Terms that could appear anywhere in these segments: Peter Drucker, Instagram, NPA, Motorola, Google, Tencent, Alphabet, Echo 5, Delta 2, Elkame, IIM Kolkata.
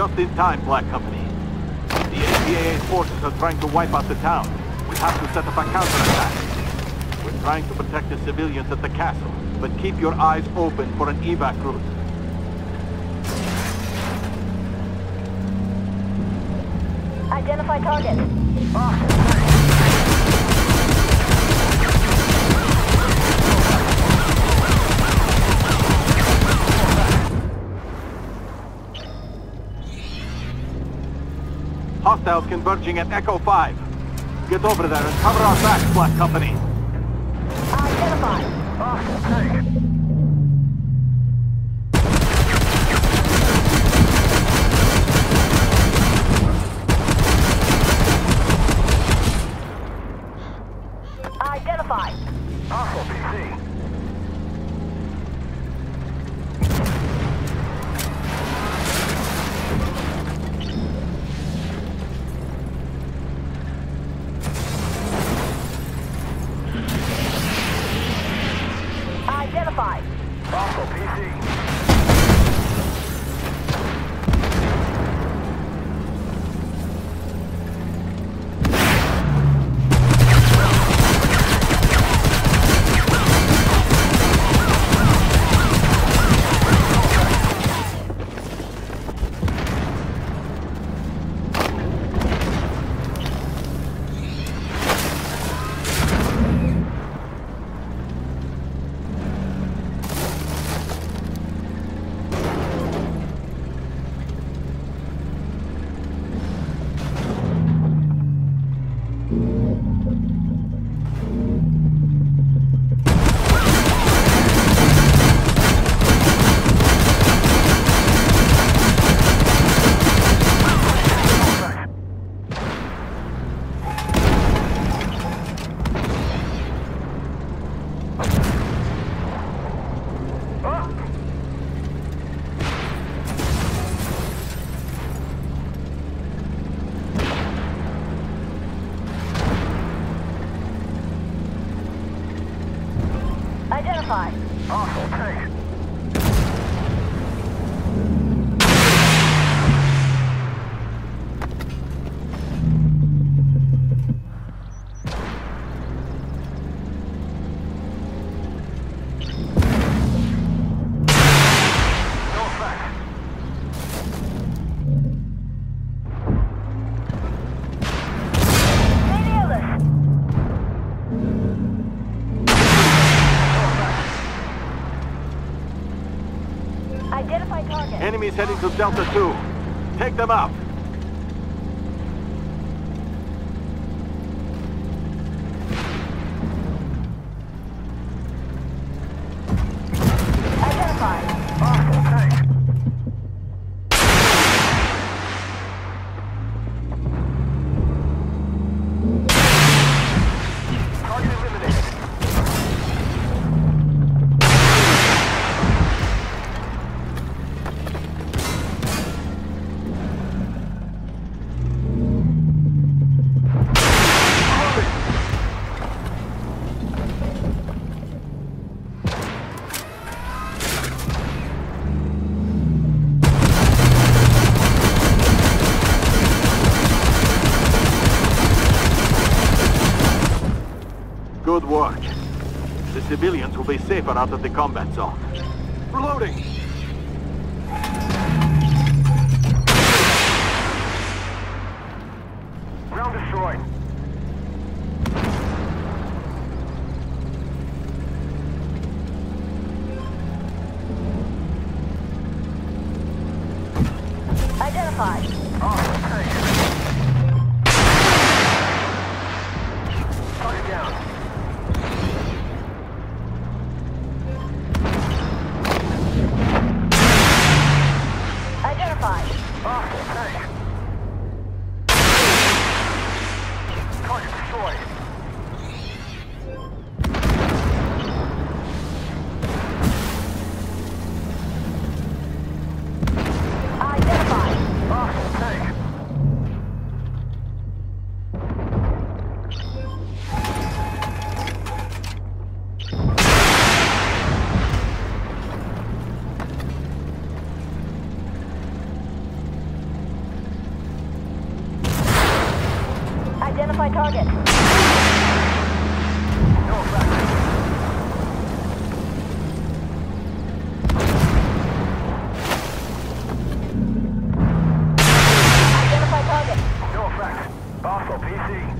just in time, Black Company. The APAA's forces are trying to wipe out the town. We have to set up a counterattack. We're trying to protect the civilians at the castle, but keep your eyes open for an evac route. Identify target. Awesome. Hostiles converging at Echo 5. Get over there and cover our backs, Black Company. Identify. Awesome. Identified. Awful PC. Identified. Awful PC. Identified. Awful take. No effect. They nailed us. Identify target. Enemies heading to Delta 2. Take them out. Good work. The civilians will be safer out of the combat zone. Reloading! Ground destroyed. Identified. Oh, okay. Target down. the target. Identify target. No effect. Hostile PC.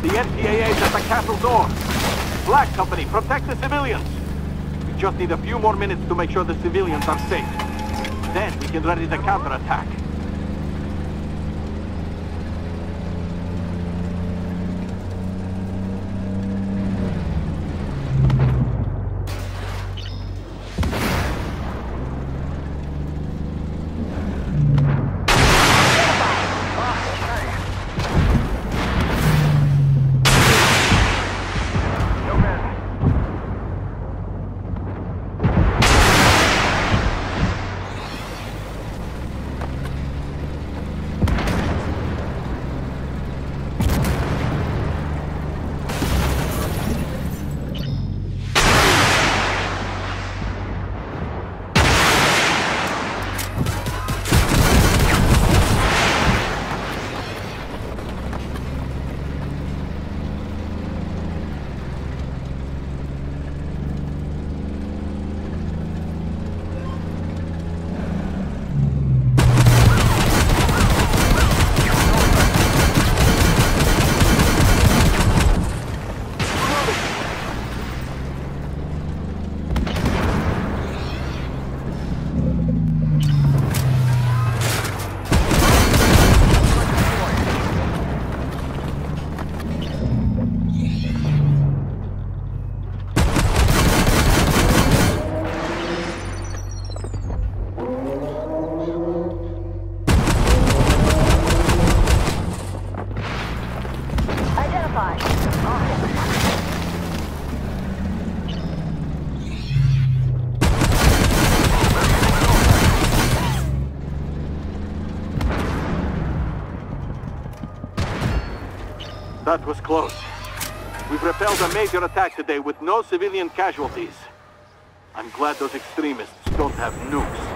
The NPA is at the castle door. Black Company, protect the civilians. We just need a few more minutes to make sure the civilians are safe. Then we can ready the counterattack. That was close. We've repelled a major attack today with no civilian casualties. I'm glad those extremists don't have nukes.